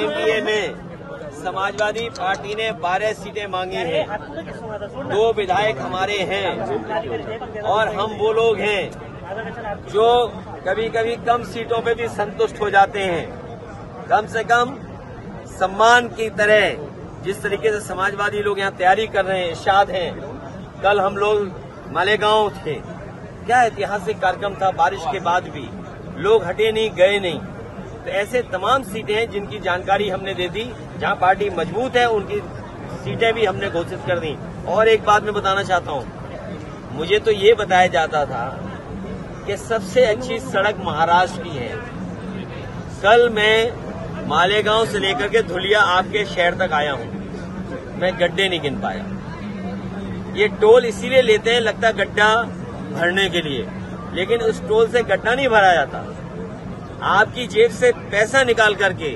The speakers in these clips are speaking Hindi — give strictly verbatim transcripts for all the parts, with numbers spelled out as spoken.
यूपीए में समाजवादी पार्टी ने बारह सीटें मांगी हैं। दो विधायक हमारे हैं और हम वो लोग हैं जो कभी कभी कम सीटों पे भी संतुष्ट हो जाते हैं। कम से कम सम्मान की तरह जिस तरीके से समाजवादी लोग यहाँ तैयारी कर रहे हैं, इशाद हैं। कल हम लोग मालेगांव थे, क्या ऐतिहासिक कार्यक्रम था। बारिश के बाद भी लोग हटे नहीं, गए नहीं। तो ऐसे तमाम सीटें हैं जिनकी जानकारी हमने दे दी। जहां पार्टी मजबूत है उनकी सीटें भी हमने घोषित कर दी। और एक बात मैं बताना चाहता हूं, मुझे तो ये बताया जाता था कि सबसे अच्छी सड़क महाराष्ट्र की है। कल मैं मालेगांव से लेकर के धुलिया आपके शहर तक आया हूं, मैं गड्ढे नहीं गिन पाया। ये टोल इसीलिए लेते हैं, लगता गड्ढा भरने के लिए, लेकिन उस टोल से गड्ढा नहीं भरा जाता। आपकी जेब से पैसा निकाल करके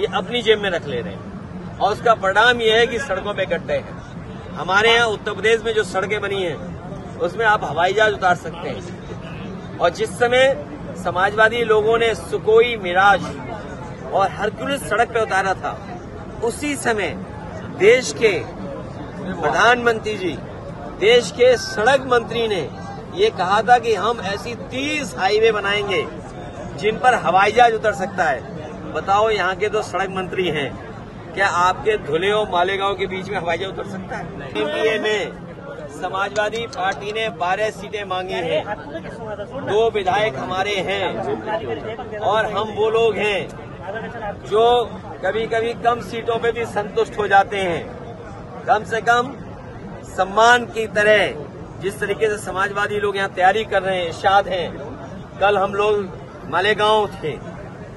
ये अपनी जेब में रख ले रहे हैं और उसका परिणाम ये है कि सड़कों पे गड्ढे हैं। हमारे यहाँ उत्तर प्रदेश में जो सड़कें बनी हैं उसमें आप हवाई जहाज उतार सकते हैं। और जिस समय समाजवादी लोगों ने सुकोई, मिराज और हरक्यूलिस सड़क पे उतारा था, उसी समय देश के प्रधानमंत्री जी, देश के सड़क मंत्री ने ये कहा था कि हम ऐसी तीस हाईवे बनाएंगे जिन पर हवाई जहाज उतर सकता है। बताओ, यहाँ के दो सड़क मंत्री हैं, क्या आपके धुले और मालेगांव के बीच में हवाई जहाज उतर सकता है? यूपीए में समाजवादी पार्टी ने बारह सीटें मांगी हैं। दो विधायक हमारे हैं और हम वो लोग हैं जो कभी कभी कम सीटों पे भी संतुष्ट हो जाते हैं। कम से कम सम्मान की तरह जिस तरीके से समाजवादी लोग यहाँ तैयारी कर रहे हैं, इशाद हैं। कल हम लोग मालेगांव थे,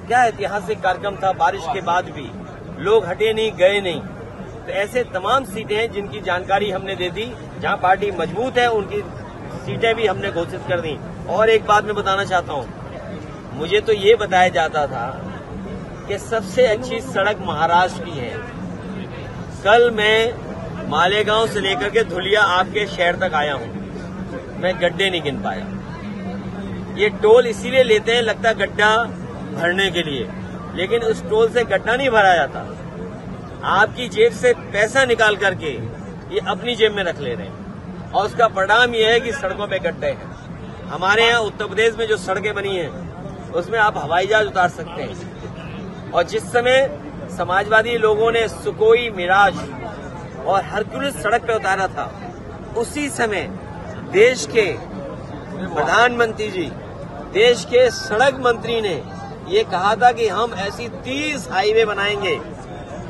क्या ऐतिहासिक कार्यक्रम था। बारिश के बाद भी लोग हटे नहीं, गए नहीं। तो ऐसे तमाम सीटें हैं जिनकी जानकारी हमने दे दी। जहां पार्टी मजबूत है उनकी सीटें भी हमने घोषित कर दी। और एक बात मैं बताना चाहता हूं, मुझे तो ये बताया जाता था कि सबसे अच्छी सड़क महाराष्ट्र की है। कल मैं मालेगांव से लेकर के धुलिया आपके शहर तक आया हूं, मैं गड्ढे नहीं गिन पाया। ये टोल इसीलिए लेते हैं, लगता गड्ढा भरने के लिए, लेकिन उस टोल से गड्ढा नहीं भरा जाता। आपकी जेब से पैसा निकाल करके ये अपनी जेब में रख ले रहे हैं और उसका परिणाम ये है कि सड़कों पे गड्ढे हैं। हमारे यहाँ उत्तर प्रदेश में जो सड़कें बनी हैं उसमें आप हवाई जहाज उतार सकते हैं। और जिस समय समाजवादी लोगों ने सुकोई, मिराज और हरक्यूलिस सड़क पे उतारा था, उसी समय देश के प्रधानमंत्री जी, देश के सड़क मंत्री ने ये कहा था कि हम ऐसी तीस हाईवे बनाएंगे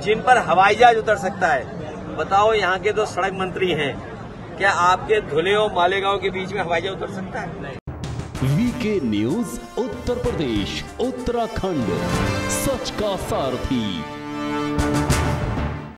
जिन पर हवाई जहाज उतर सकता है। बताओ, यहाँ के दो सड़क मंत्री हैं, क्या आपके धुले और मालेगांव के बीच में हवाई जहाज उतर सकता है? वीके न्यूज उत्तर प्रदेश उत्तराखंड, सच का सारथी।